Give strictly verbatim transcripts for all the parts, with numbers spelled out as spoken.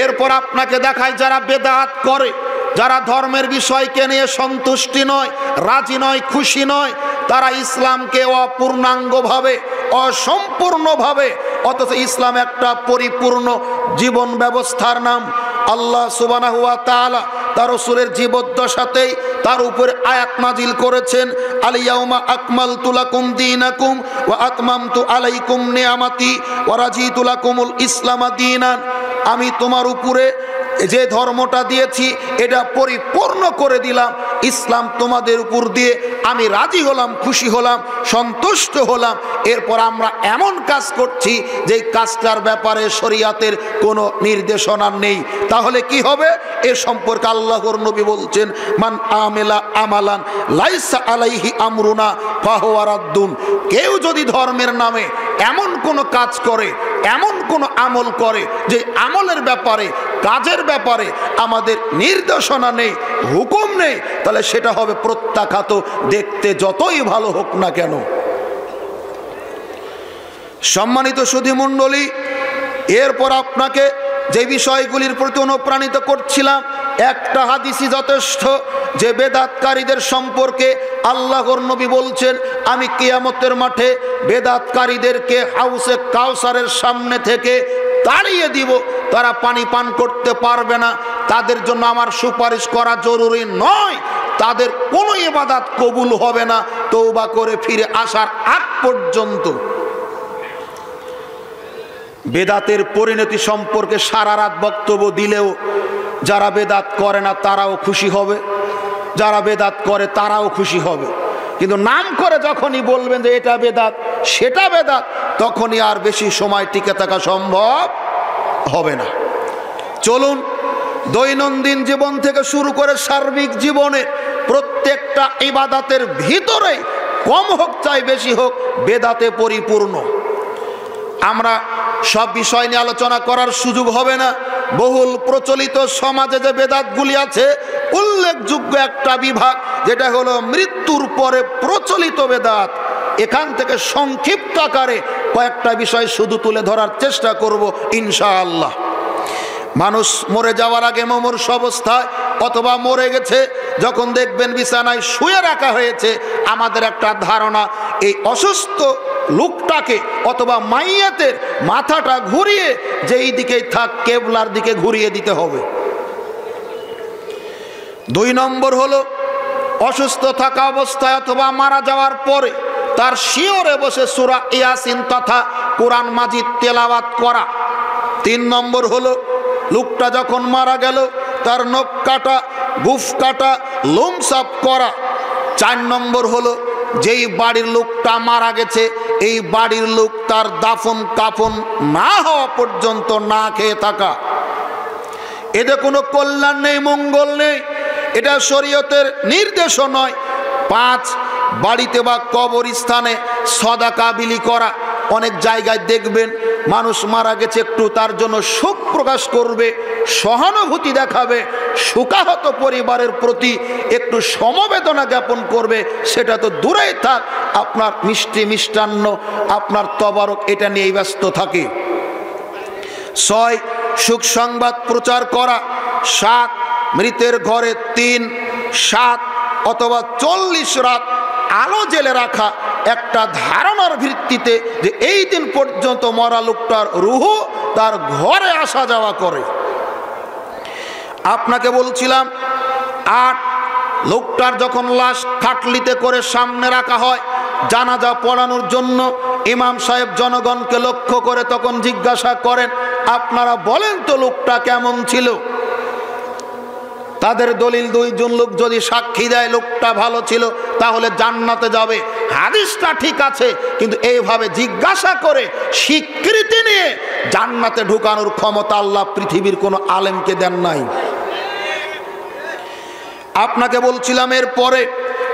एरपर आपनाके देखाय जारा बेदात करे যারা ধর্মের বিষয়কে নিয়ে সন্তুষ্টি নয় রাজি নয় খুশি নয় তারা ইসলামকে অপূর্ণাঙ্গভাবে অসম্পূর্ণভাবে অথচ ইসলাম একটা পরিপূর্ণ জীবন ব্যবস্থার নাম। আল্লাহ সুবহানাহু ওয়া তাআলা তার রাসূলের জীবদ্দশাতেই তার উপর আয়াত নাজিল করেছেন আল ইয়াউমা আকমালতু লাকুম দীনাকুম ওয়া আতমামতু আলাইকুম নিয়ামতি ওয়া রাজিতু লাকুমুল ইসলামা দীনান। আমি তোমার উপরে जे धर्मटा दिएछि एटा परिपूर्ण करे दिलाम इस्लाम तोमादेर उपर दिए आमी राजी होलाम खुशी होलाम सन्तुष्ट होलाम। एरपर आमरा एमन काज करछि जे काजटार ब्यापारे शरियातेर कोनो निर्देशना नेई ताहले कि होबे ए सम्पर्के आल्लाहर नबी बोलछेन मान आमेला आमालान लाइसा आलाइहि आमरुना फाहुवा रद्दुन। केउ जदि धर्मेर नामे एमन कोनो काज करे एमन कोनो आमल करे जे आमलेर ब्यापारे काजेर ব্যাপারে আমাদের নির্দেশনা নেই হুকুম নেই তাহলে সেটা হবে প্রত্যাখ্যাত দেখতে যতই ভালো হোক না কেন। সম্মানিত সুধী মণ্ডলী, এরপর আপনাকে যে বিষয়গুলির প্রতি অনুপ্রাণিত করছিলাম একটা হাদিসই যথেষ্ট যে বেদাতকারীদের সম্পর্কে আল্লাহর নবী বলছেন আমি কিয়ামতের মাঠে বেদাতকারীদেরকে হাউসে কাউসারের সামনে থেকে তাড়িয়ে দিব, তারা পানি পান করতে পারবে না, তাদের জন্য আমার সুপারিশ করা জরুরি নয়, তাদের কোনো ইবাদত কবুল হবে না তওবা করে ফিরে আসার আগ পর্যন্ত। বেদাতের পরিণতি সম্পর্কে সারা রাত বক্তব্য দিলেও যারা বেদাত করে না তারাও খুশি হবে, যারা বেদাত করে তারাও খুশি হবে, কিন্তু নাম করে যখনই বলবেন যে এটা বেদাত সেটা বেদাত তখনই আর বেশি সময় টিকে থাকা সম্ভব হবে না। চলুন দৈনন্দিন জীবন থেকে শুরু করে সার্বিক জীবনে প্রত্যেকটা ইবাদতের ভিতরে কম হোক চাই বেশি হোক বেদাতে পরিপূর্ণ। আমরা সব বিষয় নিয়ে আলোচনা করার সুযোগ হবে না। বহুল প্রচলিত সমাজে যে বেদাতগুলি আছে উল্লেখযোগ্য একটা বিভাগ যেটা হলো মৃত্যুর পরে প্রচলিত বেদাত। এখান থেকে সংক্ষিপ্ত আকারে কয়েকটা বিষয় শুধু তুলে ধরার চেষ্টা করব ইনশাআল্লাহ। মানুষ মরে যাওয়ার আগে মমর্ষ অবস্থায় অথবা মরে গেছে যখন দেখবেন বিছানায় শুয়ে রাখা হয়েছে আমাদের একটা ধারণা এই অসুস্থ লোকটাকে অথবা মাইয়াতের মাথাটা ঘুরিয়ে যেই দিকেই থাক কেবলার দিকে ঘুরিয়ে দিতে হবে। দুই নম্বর হলো অসুস্থ থাকা অবস্থায় অথবা মারা যাওয়ার পরে তার শিয়রে বসে সূরা ইয়াসিন তথা কুরআন মাজিদ তেলাওয়াত করা। তিন নম্বর হলো লোকটা যখন মারা গেল তার নখ কাটা গুফ কাটা লোম সাফ করা। চার নম্বর হলো যেই বাড়ির লোকটা মারা গেছে এই বাড়ির লোক তার দাফন কাফন না হওয়া পর্যন্ত না খেয়ে থাকা। এতে কোনো কল্যাণ নেই মঙ্গল নেই, এটা শরীয়তের নির্দেশ নয়। পাঁচ, বাড়িতে বা কবরস্থানে সদাকা বিলি করা। অনেক জায়গায় দেখবেন মানুষ মারা গেছে একটু তার জন্য শোক প্রকাশ করবে সহানুভূতি দেখাবে শোকাহত পরিবারের প্রতি একটু সমবেদনা জ্ঞাপন করবে, সেটা তো দূরেই থাক আপনার মিষ্টি মিষ্টান্ন আপনার তবারক এটা নিয়ে ব্যস্ত থাকে। ছয়, সুখ সংবাদ প্রচার করা। সাত, মৃতের ঘরে তিন সাত অথবা চল্লিশ রাত আলো জেলে রাখা একটা ধারণার ভিত্তিতে যে এই দিন পর্যন্ত মরা লোকটার রুহু তার ঘরে আসা যাওয়া করে। আপনাকে বলছিলাম আট, লোকটার যখন লাশ খাটলিতে করে সামনে রাখা হয় জানাজা পড়ানোর জন্য ইমাম সাহেব জনগণকে লক্ষ্য করে তখন জিজ্ঞাসা করেন আপনারা বলেন তো লোকটা কেমন ছিল। তাদের দলিল দুইজন লোক যদি সাক্ষী দেয় লোকটা ভালো ছিল তাহলে জান্নাতে যাবে। হাদিসটা ঠিক আছে কিন্তু এইভাবে জিজ্ঞাসা করে স্বীকৃতি নিয়ে জান্নাতে ঢুকানোর ক্ষমতা আল্লাহ পৃথিবীর কোনো আলেমকে দেন নাই। আপনাকে বলছিলাম এরপরে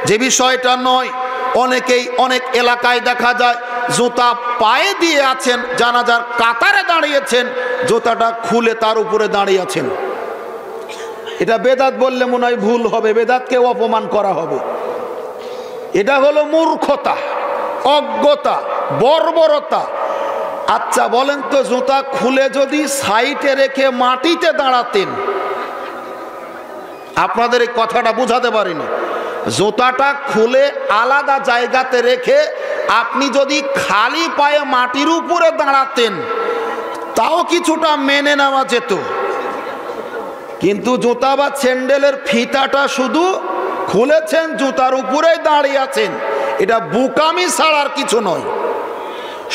যে বিষয়টা নয় অনেকেই অনেক এলাকায় দেখা যায় জুতা পায়ে দিয়ে আছেন জানাজার কাতারে দাঁড়িয়েছেন জুতাটা খুলে তার উপরে দাঁড়িয়ে আছেন। এটা বেদাত বললে মনে হয় ভুল হবে, বেদাতকে অপমান করা হবে। এটা হলো মূর্খতা অজ্ঞতা বর্বরতা। अच्छा बोलें तो जूता खुले जदि साइटे रेखे माटीते दाड़ातेन आपनादेर एई कथाटा बुझाते पारिनि जूताटा खुले आलादा जायगाते रेखे आपनी जदि खाली पाये माटिर उपरे दाड़ातेन ताओ किछुटा मेने नेওয়া जेत किन्तु जूता बा सैंडलेर फिताटा शुधु खुलेछेन जूतार उपरेई दाड़िये आछेन एटा बुकामी छाड़ा आर किछु नय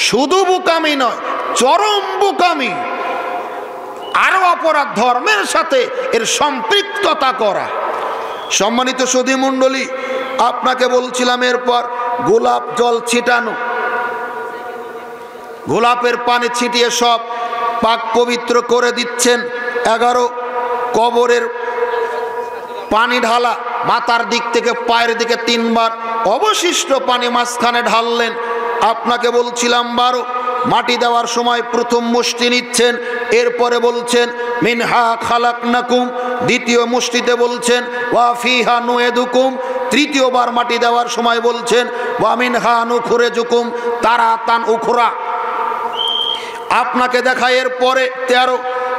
शुधु बुकामी नय चरम बुकामी आरो अपराध धर्मेर साथे एर सम्पृक्तता करा। सम्मानित सुधी मंडली आपनाके बोलछिलाम एरपर गोलाप जल छिटानो गोलापेर पानी छिटिए सब पाक पवित्र करे दिच्छेन एगारो कबरेर पानी ढाला माथार दिक थेके पायेर दिके तीन बार अवशिष्ट पानी माझखाने ढाललेन आपनाके बोलछिलाम बारो माटी देवार समय प्रथम मुष्टि निच्छेन एरपरे बोलछेन मिनहा खालाकनाकुम द्वितीय मुष्टिते बोलछेन वा फिहा नुइदुकुम तृतीय बार माटी देवार समय बोलछेन वा मिनहा नुखरिजुकुम तारातान उखरा आपनाके देखा एरपरे तेरो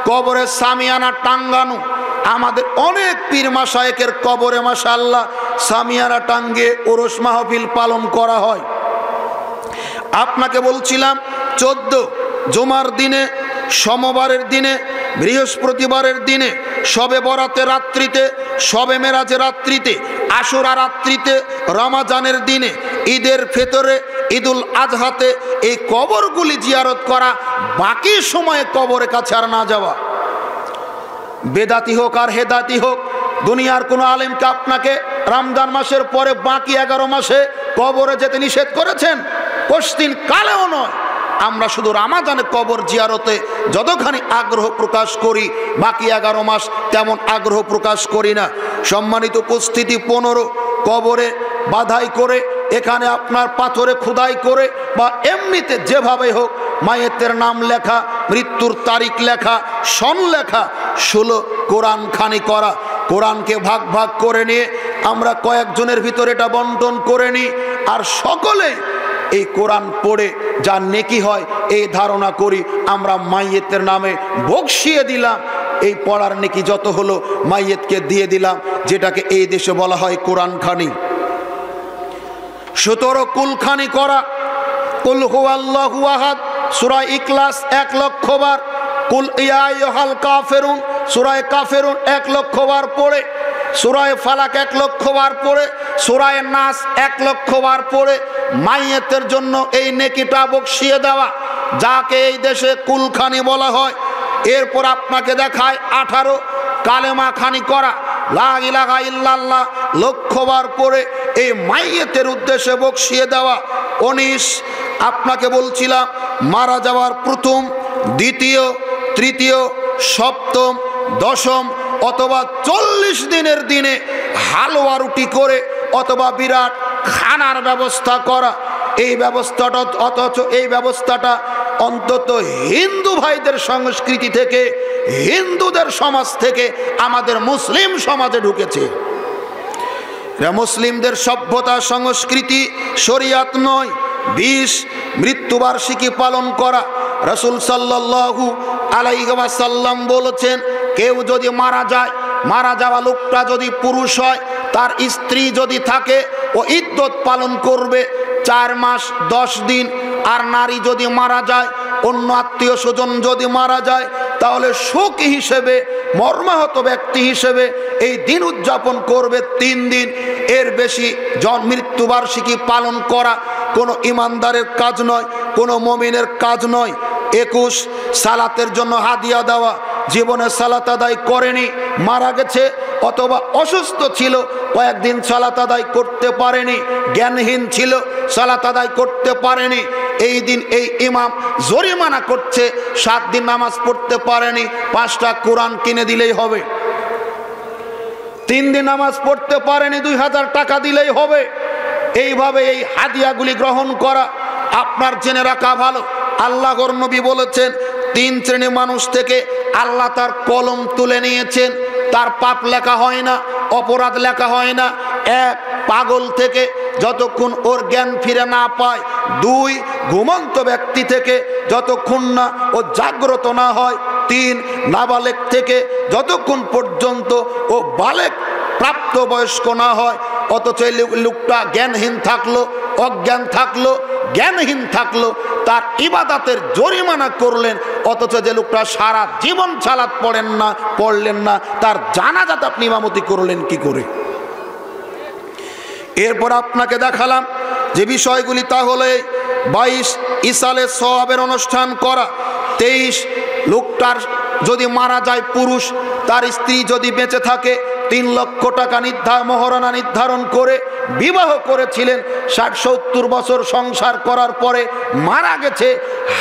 कबरे सामियाना टांगानो आमादेर अनेक पीर माशायेकेर कबरे माशाल्लाह सामियाना टांगे उरुस महफिल पालन करा हय। आपनाके बोलछिलाम चौदह जुमार दिने सोमवारेर दिने बृहस्पतिवारेर दिने शबे बराते रात्रिते शबे मेराजे रात्रिते आशुरा रात्रिते रमजानेर दिने ईदेर फेतरे ईदुल आजहाते ए कबरगुली जियारत करा बाकी समय कबरेर काछे आर ना जावा बेदाती होक और हेदाती होक दुनियार कोनो आलेमके आपनाके रमजान मासेर परे बाकी एगारो मासे कबरे जेते निषेध करेछेन कोश्चिन कालेओ नय आम्रा शुधु रमजाने कबर जियारते जतखानी आग्रह प्रकाश करी बाकी एगारो मास तेमन आग्रह प्रकाश करी ना। सम्मानित उपस्थिति पंद्रह कबरे बाधाई करे एखाने आपनार पाथरे खुदाई करे बा एमनिते जेभावे होक मायेतेर नाम लेखा मृत्युर तारीख लेखा सन लेखा षोलो कुरान खानी करा कुरान के भाग भाग करे निये आम्रा कयेकजनेर भितरे एटा बंटन करे निई आर सकले এই কোরআন পড়ে যা নেকি হয় এই ধারণা করি আমরা মাইয়েতের নামে বকশিয়ে দিলাম এই পড়ার নেকি যত হলো মাইয়েতকে দিয়ে দিলাম যেটাকে এই দেশে বলা হয় কোরআন খানি। সতেরো কুলখানি করা কুল হুয়াল্লাহু আহাদ সূরা ইখলাস এক লক্ষ বার কুল ইয়া আইয়ুহাল কাফিরুন সূরা কাফিরুন এক লক্ষ বার পড়ে सूराए फालाक एक लक्ष बार पड़े सूराए नास एक लक्ष बार पड़े माइयतेर जन्य एई नेकिटा बक्शिये देवा जाके एई देशे कुलखानी बला हय। एरपर आपनाके देखाय अठारो कालेमा खानी करा ला इलाहा इल्लाल्लाह लक्ष बार पड़े एई माइयतेर उद्देश्ये बक्शिये देवा उन्नीस आपनाके बोलछिलाम मारा जावार प्रथम द्वितीय तृतीय सप्तम दशम अथवा चल्लिस दिन दिन हालुआ रुटी करे अथवा बिराट खानार व्यवस्था करा एई व्यवस्थाटा अथच एई व्यवस्थाटा अंतत हिंदू भाईदेर संस्कृति थेके हिंदूदेर समाज थेके आमादेर मुस्लिम समाजे ढुकेछे। मुस्लिमदेर सभ्यता संस्कृति शरियत नय बीस मृत्युबार्षिकी पालन करा रसूल सल्लल्लाहु अलैहि वसल्लम बोलेछेन केउ जदि मारा जाए मारा जावा लोकटा जदि पुरुष हय तार स्त्री जदि थाके ओ इद्दत पालन करबे चार मास दस दिन और नारी जदि मारा जाए अन्य आत्मीय स्वजन जदि मारा जाए ताहले शोक हिसेबे मर्माहत व्यक्ति हिसेबे एई दिन उद्यापन करबे तीन दिन एर बेशी जन्म मृत्युबार्षिकी पालन करा कोनो ईमानदारेर काज नय कोनो मुमिनेर काज नय। एकुश सालातेर जन्य हादिया देवा जीवने सालात आदाय करेनी मारा गेछे अथवा असुस्थ छिलो कयेकदिन सालात आदाय करते पारेनी ज्ञानहीन छिलो सालात आदाय करते पारेनी एई दिन एई इमाम जरिमाना करछे सात दिन नामाज पढ़ते पारेनी पाँचटा कुरान किने दिलेई होबे तीन दिन नामाज पढ़ते पारेनी दुई हजार टाका दिलेई होबे এইভাবে এই হাদিয়াগুলি গ্রহণ করা আপনার জেনে রাখা ভালো। আল্লাহর নবী বলেছেন তিন শ্রেণীর মানুষ থেকে আল্লাহ তার কলম তুলে নিয়েছেন তার পাপ লেখা হয় না অপরাধ লেখা হয় না। এক, পাগল থেকে যতক্ষণ ওর জ্ঞান ফিরে না পায় दुई घुमंत व्यक्ति थेके जतक्षण ना ओ जाग्रत ना हय, तीन नाबालेक थेके जतक्षण पर्यन्त ओ बालेक प्राप्त बयस्क ना हय। अथच लोकटा ज्ञानहीन थाकलो, अज्ञान थाकलो, ज्ञानहीन थाकलो, तार इबादतेर जरिमाना करलेन, अथच जे लोकटा सारा जीवन सालात पड़ेन ना पड़लेन ना तार जानाजात आपनि इमामति करलेन कि करे। एरपर आपनाके देखालाम जे विषयगुली ता हलो बाईश इसाले सवाबेर अनुष्ठान करा, तेईस लोकटार जदि मारा जाए पुरुष तार स्त्री जदि बेंचे थाके तीन लक्ष टाका निर्धारण महराना निर्धारण करे विवाह करेछिलेन, साठ सत्तर बछर संसार करार परे मारा गेछे।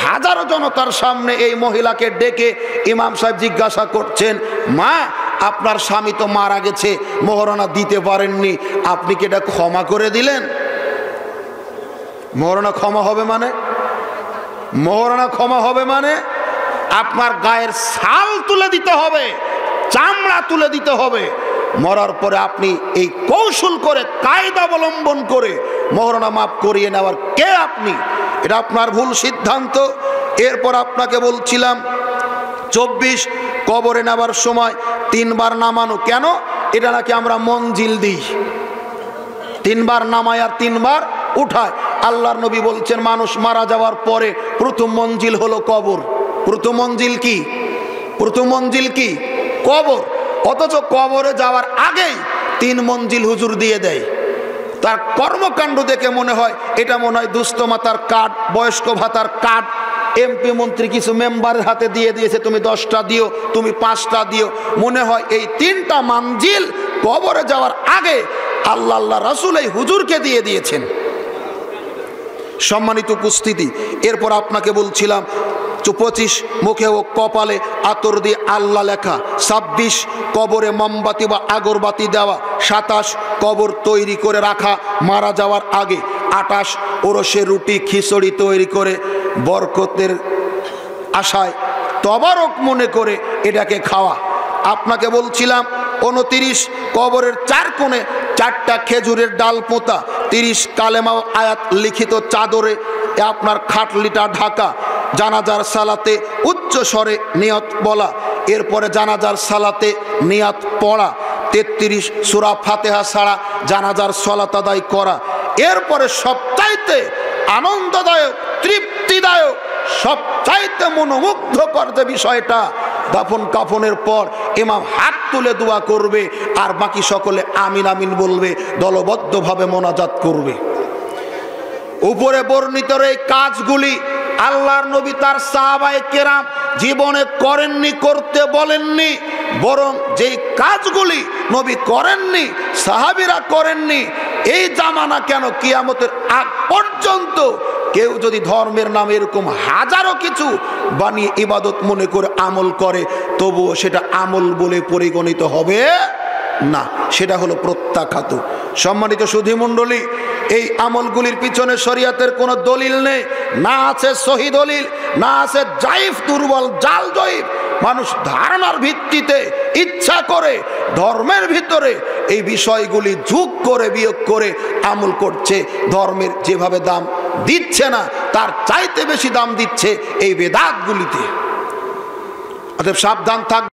हजारो जनतार सामने एई महिलाके डेके इमाम साहेब जिज्ञासा करछेन, मा आपनार स्वामी तो मारा गेछे महराना दिते पारेननि, आपनि कि एटा क्षमा करे दिलेन? महराना क्षमा होबे माने महराना क्षमा होबे माने आपनार गायेर छाल तुले दिते होबे, चामड़ा तुले दिते होबे। मरार पर आपनी एक कौशल करे कायदा अवलम्बन करे महराना माफ करिए नेवार के आपनी, एटा आपनार भूल सिद्धांत। एरपर आपनाके बोलछिलाम चौबीस कबरे नेवार समय तीन बार नामानो केन, एटा नाकि आमरा मंजिल दिई, तीन बार नामाय आर तीन बार उठाय। आल्लाहर नबी बोलছেন मानुष मारा जावार परे प्रथम मंजिल हलो कबर। प्रथम मंजिल की? प्रथम मंजिल की? कबर। অথচ কবরে যাওয়ার আগেই তিন মঞ্জিল হুজুর দিয়ে দেয়। তার কর্মকাণ্ড দেখে মনে হয় এটা মনে হয় দুস্থ মাতার কার্ড, বয়স্ক ভাতার কার্ড, এমপি মন্ত্রী কিছু মেম্বারের হাতে দিয়ে দিয়েছে, তুমি দশটা দিও, তুমি পাঁচটা দিও। মনে হয় এই তিনটা মঞ্জিল কবরে যাওয়ার আগে আল্লাহ আল্লাহ রাসূল এই হুজুরকে দিয়ে দিয়েছেন। সম্মানিত উপস্থিতি, এরপর আপনাকে বলছিলাম पचिस मुखे ओ कपाले आतर दिए आल्ला लेखा, छब्बीस कबरे मोमबाती बा अगरबाती देवा, सत्ताईस कबर तैरी करे रखा मारा जावार आगे, अट्ठाईस ओरशे रुटी खिचड़ी तैरी करे बरकतेर आशाय तबारक मने करे एटाके खावा। आपनाके बोलछिलाम उनतीस कबरेर चार कोणे चारटा खेजुरेर डाल पोता, तीरिश कालेमा आयात लिखित चादरे आपनार खाटलिटा ढाका, जानाजार सालाते उच्च स्वरे नियत बोला, एरपर जानाजार सालाते नियत पड़ा, तेत्रिश सूरा फातेहा छाड़ा जानाजार सलात आदाय करा। एरपर सबचाइते आनंददायक तृप्तिदायक सबचाइते मनोमुग्धकर जे विषयटा দাফন কাফনের পর ইমাম হাত তুলে দোয়া করবে আর বাকি সকলে আমিন আমিন বলবে, দলবদ্ধভাবে মোনাজাত করবে। উপরে বর্ণিত এই কাজগুলি আল্লাহর নবী তার সাহাবায়ে কেরাম জীবনে করেননি, করতে বলেননি, বরং যেই কাজগুলি নবী করেননি সাহাবীরা করেননি এই জামানা কেন কিয়ামতের আগ পর্যন্ত কেউ যদি ধর্মের নামে এরকম হাজারো কিছু বানিয়ে ইবাদত মনে করে আমল করে তবুও সেটা আমল বলে পরিগণিত হবে না, সেটা হলো প্রত্যাখ্যাত। সম্মানিত সুধী মণ্ডলী, এই আমলগুলির পিছনে শরীয়তের কোনো দলিল নেই, না আছে সহি দলিল, না আছে জাইফ দুর্বল জাল জয়ীফ। মানুষ ধারণার ভিত্তিতে ইচ্ছা করে ধর্মের ভিতরে এই বিষয়গুলি যোগ করে বিয়োগ করে আমল করছে, ধর্মের যেভাবে দাম দিচ্ছে না তার চাইতে বেশি দাম দিচ্ছে এই বেদাতগুলিতে। অতএব সাবধান থাক।